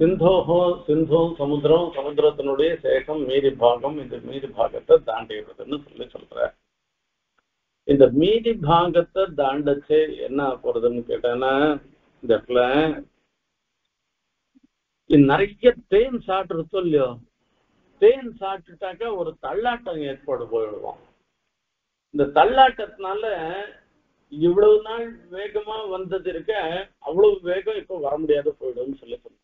சிந்தோஹோ. சிந்தோம் சமுத்திரம், சமுத்திரத்தினுடைய சேஷம் மீதி பாகம். இந்த மீதி பாகத்தை தாண்டிடுறதுன்னு சொல்லி சொல்ற. இந்த மீதி பாகத்தை தாண்டச்சு என்ன போறதுன்னு கேட்டேன்னா, இந்த இடத்துல நிறைய தேன் சாப்பிட்றதும் இல்லையோ, தேன் சாப்பிட்டுட்டாக்கா ஒரு தள்ளாட்டம் ஏற்பாடு போயிடுவோம். இந்த தள்ளாட்டத்தினால இவ்வளவு நாள் வேகமா வந்தது இருக்க அவ்வளவு வேகம் இப்போ வர முடியாத போயிடும்னு சொல்லி சொல்லுவோம்.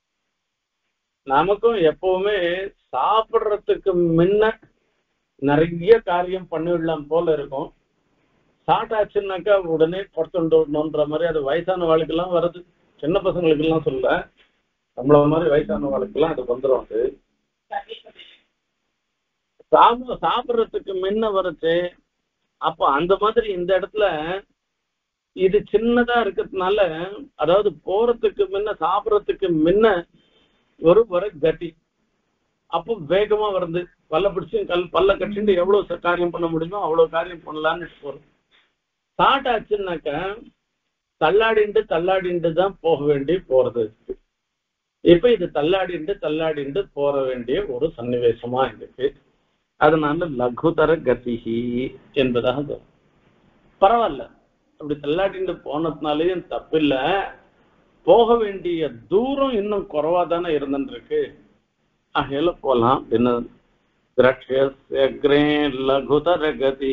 நமக்கும் எப்பவுமே சாப்பிட்றதுக்கு முன்ன நிறைய காரியம் பண்ணிவிடலாம் போல இருக்கும். சாட்டாச்சுன்னாக்கா உடனே பொறுத்துன்ற மாதிரி அது வயசான வாழ்க்கெல்லாம் வருது. சின்ன பசங்களுக்கெல்லாம் சொல்ல, நம்மள மாதிரி வயசான வாழ்க்கெல்லாம் அது வந்துடும். அது சாம சாப்பிட்றதுக்கு முன்ன வரச்சு. அப்போ அந்த மாதிரி இந்த இடத்துல இது சின்னதா இருக்கிறதுனால, அதாவது போறதுக்கு முன்ன சாப்பிட்றதுக்கு முன்ன ஒரு வர கட்டி அப்போ வேகமா வருது. பல்ல பிடிச்சி கல் பல்ல கட்சிட்டு எவ்வளவு காரியம் பண்ண முடியுமோ அவ்வளவு காரியம் பண்ணலான்னு போறோம். ஸ்டார்ட் ஆச்சுன்னாக்க தள்ளாடிண்டு தள்ளாடிண்டு தான் போக வேண்டி போறது. இப்ப இது தள்ளாடிண்டு தள்ளாடிண்டு போற வேண்டிய ஒரு சன்னிவேசமா இருக்கு. அதனால லகுதர கதிகி என்பதாக பரவாயில்ல. அப்படி தள்ளாடிண்டு போனதுனாலேயும் தப்பில்ல. போக வேண்டிய தூரம் இன்னும் குறவா தானே இருந்துருக்கு. ஆகையில போலாம் அப்படின்னு திரட்சியக்ரே லகுதர கதி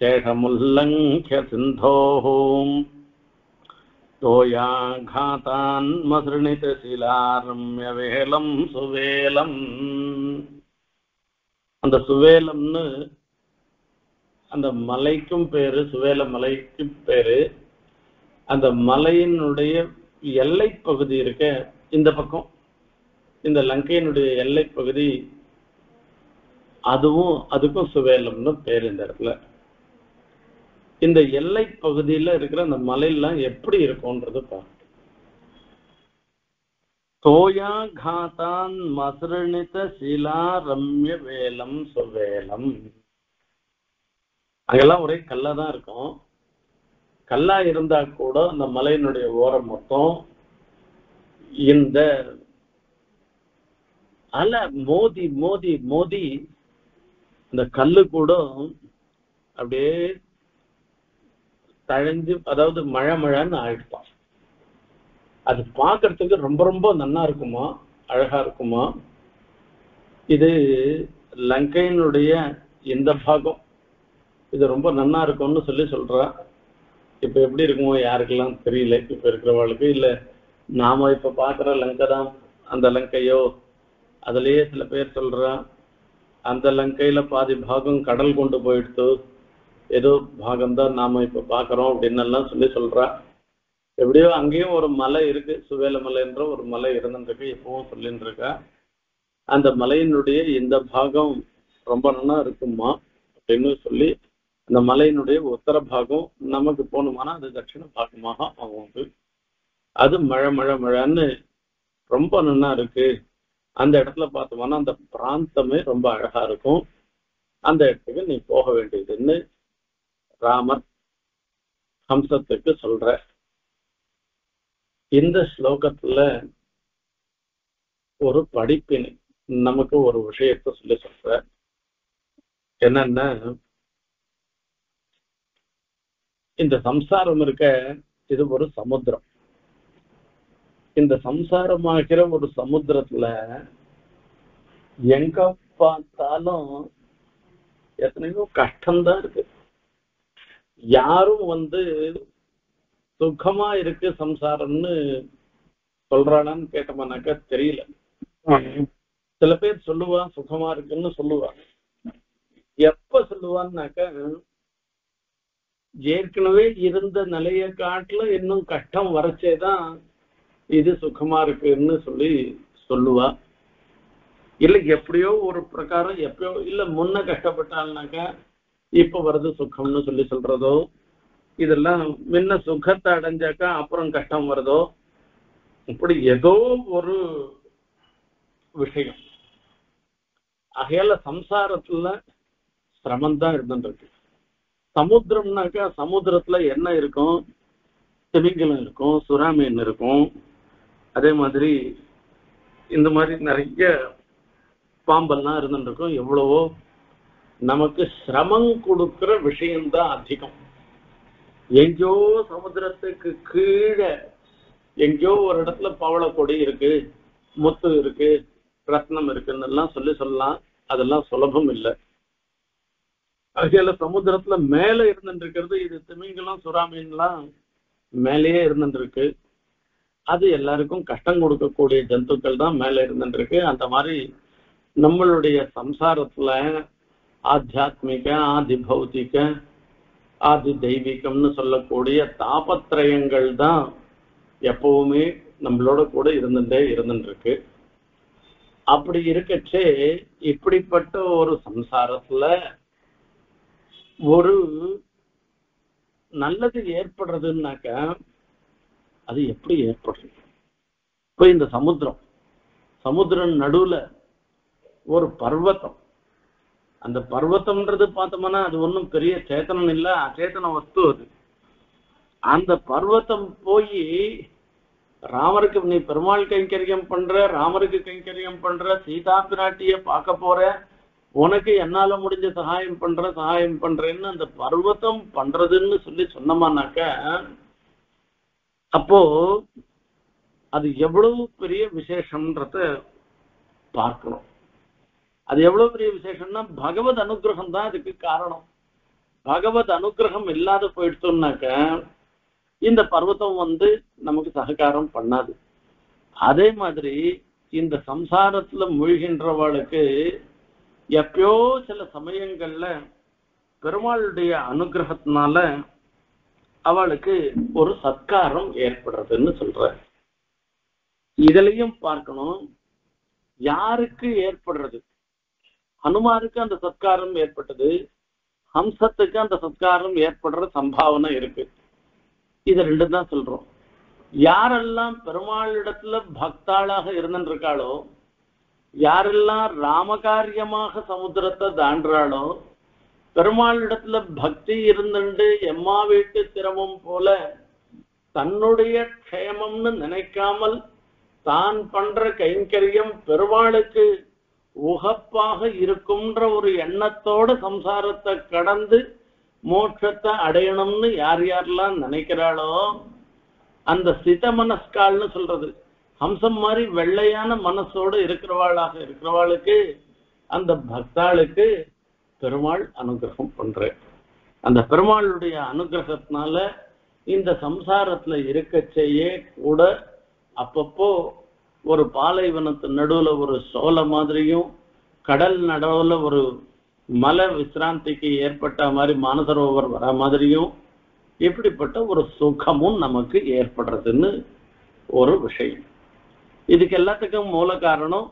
சேஷமுல்லங்கிய சிந்தோஹோ தோயாகாதான் மஸ்ருணித சிலாரம்ய வேலம் சுவேலம். அந்த சுவேலம்னு அந்த மலைக்கும் பேரு, சுவேல மலைக்கும் பேரு. அந்த மலையினுடைய எல்லை பகுதி இருக்க இந்த பக்கம், இந்த லங்கையினுடைய எல்லை பகுதி, அதுவும் அதுக்கும் சுவேலம்னு பேர். இந்த இடத்துல இந்த எல்லை பகுதியில இருக்கிற அந்த மலையெல்லாம் எப்படி இருக்கும்ன்றது பார்க்க. தோயா காதான் மஸ்ரணித சிலா ரம்ய வேலம் சுவேலம். அங்கெல்லாம் ஒரே கல்லா தான் இருக்கும். கல்லா இருந்தா கூட அந்த மலையினுடைய ஓரம் மொத்தம் இந்த அல்ல மோதி மோதி மோதி இந்த கல்லு கூட அப்படியே தழைஞ்சு, அதாவது மழை மழைன்னு ஆயிடுப்பான். அது பார்க்கறதுக்கு ரொம்ப ரொம்ப நல்லா இருக்குமா, அழகா இருக்குமா. இது லங்கையினுடைய இந்த பாகம், இது ரொம்ப நல்லா இருக்கும்னு சொல்லி சொல்றா. இப்ப எப்படி இருக்குமோ யாருக்கெல்லாம் தெரியல. இப்ப இருக்கிறவளுக்கு இல்ல, நாம இப்ப பாக்குற லங்கை தான் அந்த லங்கையோ. அதுலயே சில பேர் சொல்றா, அந்த லங்கையில பாதி பாகம் கடல் கொண்டு போயிடுத்து, ஏதோ பாகம்தான் நாம இப்ப பாக்குறோம் அப்படின்னு எல்லாம் சொல்லி சொல்றா. எப்படியோ அங்கேயும் ஒரு மலை இருக்கு, சுவேல மலைன்ற ஒரு மலை இருந்துருக்கு, எப்பவும் சொல்லிட்டு இருக்கா. அந்த மலையினுடைய இந்த பாகம் ரொம்ப நல்லா இருக்குமா அப்படினு சொல்லி அந்த மலையினுடைய உத்தர பாகம் நமக்கு போணுமானா அது தட்சிண பாகமாக ஆகும். அது மழை மழை மழைன்னு ரொம்ப நல்லா இருக்கு. அந்த இடத்துல பார்த்தோம்னா அந்த பிராந்தமே ரொம்ப அழகா இருக்கும். அந்த இடத்துக்கு நீ போக வேண்டியதுன்னு ராமர் ஹம்சத்துக்கு சொல்ற. இந்த ஸ்லோகத்துல ஒரு படிப்பினை நமக்கு ஒரு விஷயத்தை சொல்லி சொல்ற. என்னன்னா, இந்த சம்சாரம் இருக்க இது ஒரு சமுத்திரம். இந்த சம்சாரமாகிற ஒரு சமுத்திரத்துல எங்க பார்த்தாலும் எத்தனையோ கஷ்டம்தான் இருக்கு. யாரும் வந்து சுகமா இருக்கு சம்சாரம்னு சொல்றானான்னு கேட்டோம்னாக்கா தெரியல. சில பேர் சொல்லுவான் சுகமா இருக்குன்னு சொல்லுவான். எப்ப சொல்லுவான்னாக்கா, ஏற்கனவே இருந்த நிலைய காட்டுல இன்னும் கஷ்டம் வரைச்சேதான் இது சுகமா இருக்குன்னு சொல்லி சொல்லுவா. இல்ல எப்படியோ ஒரு பிரகாரம் எப்படியோ இல்ல முன்ன கஷ்டப்பட்டாள்னாக்கா இப்ப வருது சுகம்னு சொல்லி சொல்றதோ, இதெல்லாம் முன்ன சுகத்தை அடைஞ்சாக்கா அப்புறம் கஷ்டம் வருதோ, இப்படி ஏதோ ஒரு விஷயம். ஆகையால சம்சாரத்துல சிரமந்தான் இருந்துருக்கு. சமுத்திரம்னாக்கா சமுத்திரத்துல என்ன இருக்கும், திமிங்கலம் இருக்கும், சுறாமீன் இருக்கும், அதே மாதிரி இந்த மாதிரி நிறைய பாம்பெல்லாம் இருந்துருக்கும். எவ்வளவோ நமக்கு சிரமம் கொடுக்குற விஷயம்தான் அதிகம். எங்கேயோ சமுத்திரத்துக்கு கீழே எங்கேயோ ஒரு இடத்துல பவளக்கொடி இருக்கு, முத்து இருக்கு, ரத்னம் இருக்குன்னு எல்லாம் சொல்லி சொல்லலாம். அதெல்லாம் சுலபம் இல்லை. அதுல சமுத்திரத்துல மேல இருந்துருக்கிறது இது திமிங்கலம் சுறாமீன்லாம் மேலேயே இருந்துருக்கு. அது எல்லாருக்கும் கஷ்டம் கொடுக்கக்கூடிய ஜந்துக்கள் தான் மேல இருந்துருக்கு. அந்த மாதிரி நம்மளுடைய சம்சாரத்துல ஆத்தியாத்மிக ஆதி பௌத்திக ஆதி தெய்வீகம்னு சொல்லக்கூடிய தாபத்திரயங்கள் தான் எப்பவுமே நம்மளோட கூட இருந்துட்டே இருந்துருக்கு. அப்படி இருக்கச்சே இப்படிப்பட்ட ஒரு சம்சாரத்துல ஒரு நல்லது ஏற்படுறதுன்னாக்கா அது எப்படி ஏற்படுறது? இப்போ இந்த சமுத்திரம் சமுத்திரம் நடுவுல ஒரு பர்வத்தம். அந்த பர்வத்தம்ன்றது பார்த்தோம்னா அது ஒன்றும் பெரிய சேத்தனம் இல்லை, அச்சேத்தன வஸ்து அது. அந்த பர்வத்தம் போய் ராமருக்கு நீ பெருமாள் கைங்கரியம் பண்ற, ராமருக்கு கைங்கரியம் பண்ற, சீதா பிராட்டிய பார்க்க போற, உனக்கு என்னால முடிஞ்ச சகாயம் பண்ற சகாயம் பண்றேன்னு அந்த பர்வத்தம் பண்றதுன்னு சொல்லி சொன்னமானாக்க அப்போ அது எவ்வளவு பெரிய விசேஷம்ன்றத பார்க்கணும். அது எவ்வளவு பெரிய விசேஷம்னா பகவத் அனுகிரகம் தான் அதுக்கு காரணம். பகவத் அனுகிரகம் இல்லாத போயிடுச்சோம்னாக்க இந்த பர்வத்தம் வந்து நமக்கு சககாரம் பண்ணாது. அதே மாதிரி இந்த சம்சாரத்துல மூழ்கின்றவளுக்கு எப்பயோ சில சமயங்கள்ல பெருமாளுடைய அனுகிரகத்தினால அவளுக்கு ஒரு சத்காரம் ஏற்படுறதுன்னு சொல்ற. இதுலயும் பார்க்கணும் யாருக்கு ஏற்படுறது. ஹனுமாருக்கு அந்த சத்காரம் ஏற்பட்டது, ஹம்சத்துக்கு அந்த சத்காரம் ஏற்படுற சம்பாவனை இருக்கு. இது ரெண்டு தான் சொல்றோம். யாரெல்லாம் பெருமாளிடத்துல பக்தாளாக இருந்துருக்காளோ, யாரெல்லாம் ராமகாரியமாக சமுத்திரத்தை தாண்டாளோ, பெருமாளிடத்துல பக்தி இருந்துண்டு எம்மா வீட்டு திரமம் போல தன்னுடைய க்ஷேமம்னு நினைக்காமல் தான் பண்ற கைங்கரியம் பெருமாளுக்கு உகப்பாக இருக்கும்ன்ற ஒரு எண்ணத்தோட சம்சாரத்தை கடந்து மோட்சத்தை அடையணும்னு யார் யாரெல்லாம் நினைக்கிறாளோ அந்த சித மனஸ்கால்னு சொல்றது ஹம்சம் மாதிரி வெள்ளையான மனசோடு இருக்கிறவாளாக இருக்கிறவாளுக்கு அந்த பக்தாளுக்கு பெருமாள் அனுகிரகம் பண்ற. அந்த பெருமாளுடைய அனுகிரகத்தினால இந்த சம்சாரத்துல இருக்கச்சையே கூட அப்பப்போ ஒரு பாலைவனத்து நடுவுல ஒரு சோலை மாதிரியும் கடல் நடுவுல ஒரு மலை விசிராந்திக்கு ஏற்பட்ட மாதிரி மானசரோவர் வர மாதிரியும் இப்படிப்பட்ட ஒரு சுகமும் நமக்கு ஏற்படுறதுன்னு ஒரு விஷயம். இதுக்கு எல்லாத்துக்கும் மூல காரணம்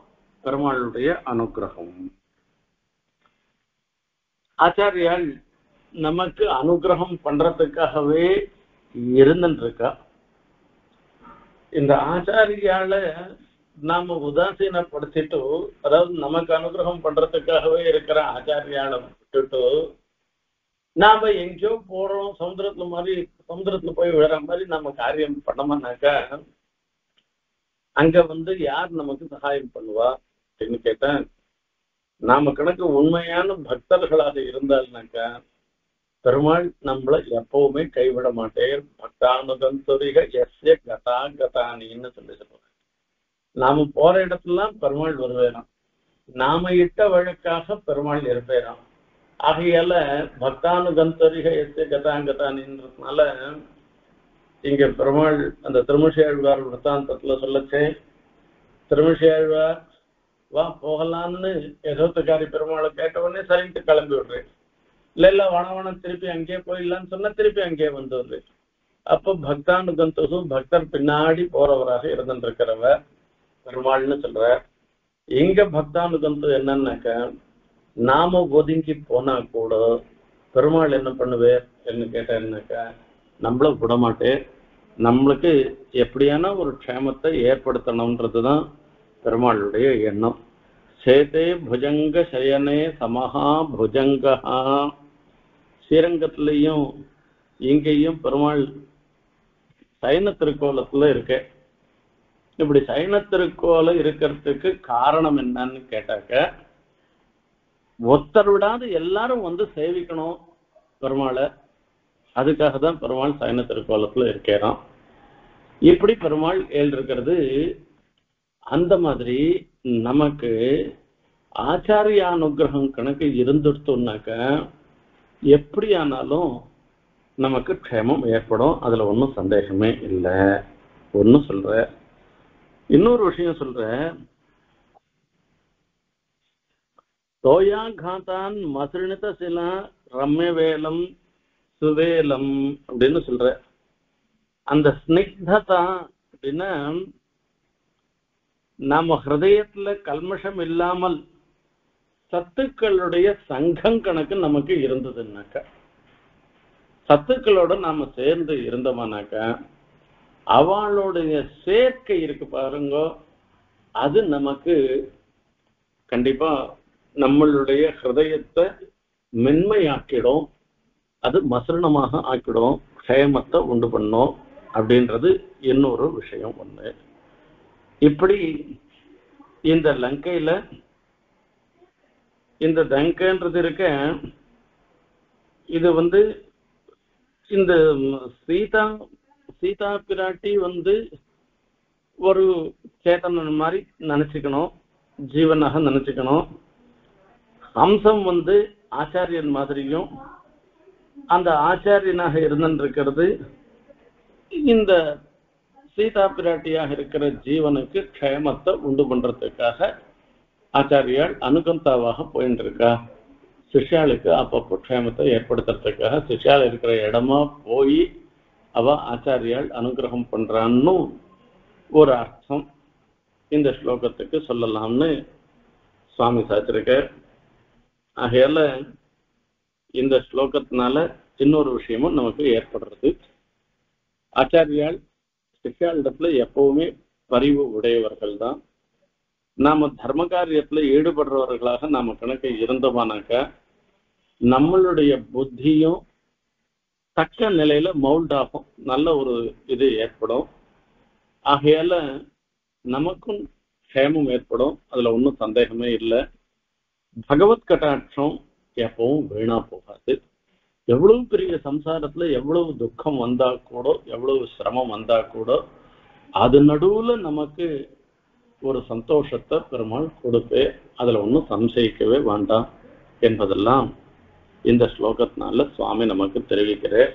பெருமாளுடைய அனுகிரகம். ஆச்சாரியால் நமக்கு அனுகிரகம் பண்றதுக்காகவே இருந்துருக்கா. இந்த ஆச்சாரியால நாம உதாசீனப்படுத்திட்டு, அதாவது நமக்கு அனுகிரகம் பண்றதுக்காகவே இருக்கிற ஆச்சாரியால விட்டுட்டு நாம எங்கேயோ போறோம், சமுதிரத்துல மாதிரி சமுதிரத்துல போய் விழுற மாதிரி நம்ம காரியம் பண்ணோம்னாக்கா அங்க வந்து யார் நமக்கு சகாயம் பண்ணுவா அப்படின்னு கேட்டா, நாம கணக்கு உண்மையான பக்தர்களாக இருந்தால்னாக்கா பெருமாள் நம்மளை எப்பவுமே கைவிட மாட்டேன். பக்தானுகந்தொரிக எஸ்ய கதா கதானின்னு சொல்லி சொல்லுவாங்க. நாம போற இடத்துலாம் பெருமாள் வருவேறாம், நாம இட்ட வழக்காக பெருமாள் இருப்பேறாம். ஆகையால பக்தானுகந்தொரிக எஸ்ய கதா கதானின்றதுனால இங்க பெருமாள் அந்த திருமிசையாழ்வார் விருத்தாந்தத்துல சொல்லச்சே, திருமிசையாழ்வார் வா போகலான்னு யசோத்துக்காரி பெருமாளை கேட்ட உடனே சரின்ட்டு கிளம்பி விடுறேன். இல்ல இல்ல வனவனம் திருப்பி அங்கேயே போயிடலான்னு சொன்னா திருப்பி அங்கேயே வந்துடுறேன். அப்போ பக்தானுகந்தசு பக்தர் பின்னாடி போறவராக இருந்துருக்கிறவ பெருமாள்னு சொல்ற. எங்க பக்தானுகந்து என்னன்னாக்க, நாம ஒதுங்கி போனா கூட பெருமாள் என்ன பண்ணுவேர் என்று கேட்டாருனாக்கா நம்மள விடமாட்டேன். நம்மளுக்கு எப்படியான ஒரு க்ஷேமத்தை ஏற்படுத்தணும்ன்றதுதான் பெருமாளுடைய எண்ணம். சேதே புஜங்க சயனே சமஹா புஜங்கா. ஸ்ரீரங்கத்திலையும் இங்கேயும் பெருமாள் சைன திருக்கோலத்துல இருக்க. இப்படி சைன திருக்கோல இருக்கிறதுக்கு காரணம் என்னன்னு கேட்டாக்க, ஒருத்தர் விடாது எல்லாரும் வந்து சேவிக்கணும் பெருமாளை, அதுக்காக தான் பெருமாள் சைன திருக்கோலத்துல இருக்கிறான். இப்படி பெருமாள் ஏழிருக்கிறது. அந்த மாதிரி நமக்கு ஆச்சாரிய அனுகிரகம் கணக்கு இருந்துட்டோம்னாக்க எப்படி ஆனாலும் நமக்கு க்ஷேமம் ஏற்படும். அதுல ஒன்றும் சந்தேகமே இல்லை. ஒன்றும் சொல்ற இன்னொரு விஷயம் சொல்ற, தோயா காதான் மசிர்ணித சில ரம்யவேலம் சுவேலம் அப்படின்னு சொல்ற. அந்த ஸ்னிக்ததா அப்படின்னா நாம ஹிருதயத்துல கல்மஷம் இல்லாமல் சத்துக்களுடைய சங்கம் கணக்கு நமக்கு இருந்ததுன்னாக்க, சத்துக்களோட நாம சேர்ந்து இருந்தோம்னாக்க அவளுடைய சேர்க்கை இருக்கு பாருங்க, அது நமக்கு கண்டிப்பா நம்மளுடைய ஹிருதயத்தை மென்மையாக்கிடும், அது மசிரணமாக ஆக்கிடும், க்ஷேமத்தை உண்டு பண்ணும் அப்படின்றது இன்னொரு விஷயம் ஒண்ணு. இப்படி இந்த லங்கையில இந்த லங்கைன்றது இருக்க, இது வந்து இந்த சீதா சீதா பிராட்டி வந்து ஒரு சேதனன் மாதிரி நினைச்சுக்கணும், ஜீவனாக நினைச்சுக்கணும். அம்சம் வந்து ஆச்சாரியன் மாதிரியும் அந்த ஆச்சாரியனாக இருந்துருக்கிறது இந்த சீதா பிராட்டியாக இருக்கிற ஜீவனுக்கு க்ஷேமத்தை உண்டு பண்றதுக்காக ஆச்சாரியால் அனுகந்தாவாக போயிட்டு இருக்கா. சிஷ்யாளுக்கு அப்பப்போ க்ஷேமத்தை ஏற்படுத்துறதுக்காக சிஷ்யால் இருக்கிற இடமா போய் அவ ஆச்சாரியால் அனுகிரகம் பண்றான்னு ஒரு அர்த்தம் இந்த ஸ்லோகத்துக்கு சொல்லலாம்னு சுவாமி சாச்சிருக்கார். ஆகையால இந்த ஸ்லோகத்தினால இன்னொரு விஷயமும் நமக்கு ஏற்படுறது, ஆச்சாரியால் சிஷ்யாளிடத்துல எப்பவுமே பரிவு உடையவர்கள் தான். நாம தர்ம காரியத்துல ஈடுபடுறவர்களாக நாம கணக்கு இருந்தோம்னாக்கா நம்மளுடைய புத்தியும் தக்க நிலையில மவுல்ட் ஆகும், நல்ல ஒரு இது ஏற்படும். ஆகையால நமக்கும் க்ஷேமம் ஏற்படும், அதுல ஒன்றும் சந்தேகமே இல்லை. பகவத் கட்டாட்சம் எப்பவும் வீணா போகாது. எவ்வளவு பெரிய சம்சாரத்துல எவ்வளவு துக்கம் வந்தா கூட, எவ்வளவு சிரமம் வந்தா கூட, அது நடுவுல நமக்கு ஒரு சந்தோஷத்தை பெருமாள் கொடுப்பே, அதுல ஒன்றும் சம்சயிக்கவே வேண்டாம் என்பதெல்லாம் இந்த ஸ்லோகத்தினால சுவாமி நமக்கு தெரிவிக்கிறார்.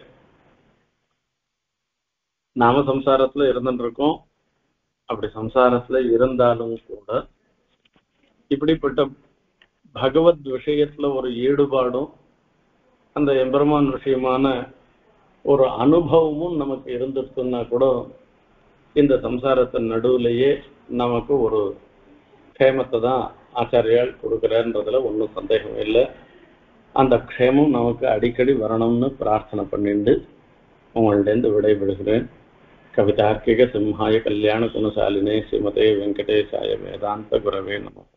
நாம சம்சாரத்துல இருந்துருக்கோம். அப்படி சம்சாரத்துல இருந்தாலும் கூட இப்படிப்பட்ட பகவத் விஷயத்துல ஒரு ஈடுபாடும் அந்த எம்பெருமான் விஷயமான ஒரு அனுபவமும் நமக்கு இருந்துருக்குன்னா கூட இந்த சம்சாரத்தின் நடுவுலையே நமக்கு ஒரு க்ஷேமத்தை தான் ஆச்சாரியால் கொடுக்குறாருன்றதுல ஒன்றும் சந்தேகம் இல்லை. அந்த க்ஷேமம் நமக்கு அடிக்கடி வரணும்னு பிரார்த்தனை பண்ணிட்டு உங்களிடந்து விடைபெறுகிறேன். கவிதார்க்கிக சிம்ஹாய கல்யாண குணசாலினே ஸ்ரீமதே வெங்கடேசாய வேதாந்த குரவே நம.